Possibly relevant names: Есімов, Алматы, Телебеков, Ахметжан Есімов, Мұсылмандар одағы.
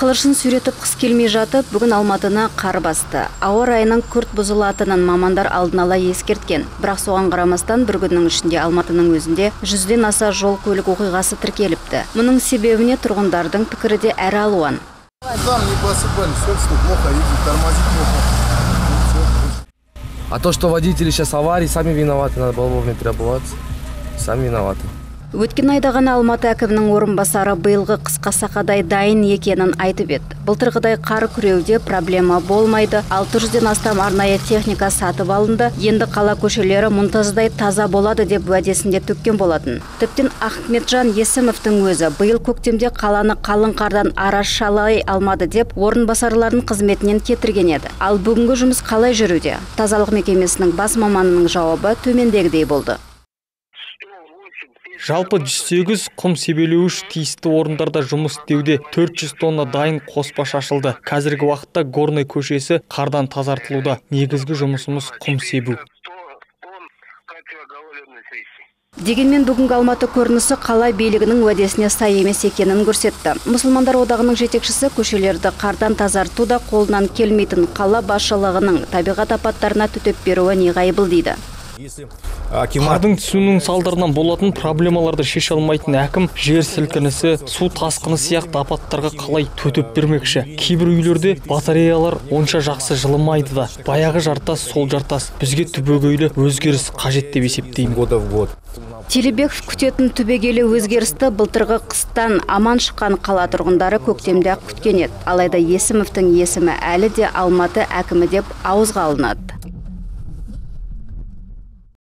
Қылышын сүйретіп қыс келмей жатып, бүгін Алматыны қар басты. Ауа райының күрт бұзылатынын мамандар алдын ала ескерткен. Бірақ соған қарамастан бір күннің ішінде Алматының өзінде 100-ден аса жол көлік оқиғасы тіркеліпті. Мұның себебіне тұрғындардың пікірі де әрі алуан. А то, что водители сейчас аварии, сами виноваты, надо было вовремя переобуваться. Сами виноваты. Өткен айда ғана Алматы әкімінің орынбасары биылғы қысқа сақадай дайын екенін айтып еді. Былтырғыдай қар күреуде проблема болмайды. 600-ден астам арнайы техника сатып алынды. Енді қала көшелері мұнтаздай таза болады деп уәдесінде төккен болатын. Тіптен Ахметжан Есімовтің өзі биыл көктемде қаланы қалың қардан арашалай алмады деп орынбасарлардың қызметінен кетірген еді. Ал бүгінгі жұмыс қалай жүруде? Тазалық мекемесінің бас маманының жауабы төмендегідей болды. Жалпы 108 құм себелеуіш тиісті орындарда жұмыс істеуде. 400 тонна дайын қоспа шашылды. Қазіргі уақытта Горный көшесі қардан тазартылуда. Негізгі жұмысымыз құм себу. Дегенмен бүгінгі Алматы көрінісі қала билігінің уәдесіне сай емес екенін көрсетті. Мұсылмандар одағының жетекшісі көшелерді қардан тазартуда қолынан келмейтін қала басшылығының табиғат апаттарына төтеп беруі неғайбыл дейді. Қардың түсуінің салдарынан болатын проблемаларды шеше алмайтын әкім жер сілкінісі, су тасқыны сияқты апаттарға қалай төтеп бермекші. Кейбір үйлерде батареялар онша жақсы жылымайды да. Баяғы жартас, сол жартас. Бізге түбегейлі өзгеріс қажет деп есептеймін. Телебеков күтетін түбегейлі өзгерісті былтырғы қыстан аман шыққан қала тұрғындары көктемде күткен еді. Алайда Есімовтің есімі әлі де Алматы әкімі деп ауызға алынады.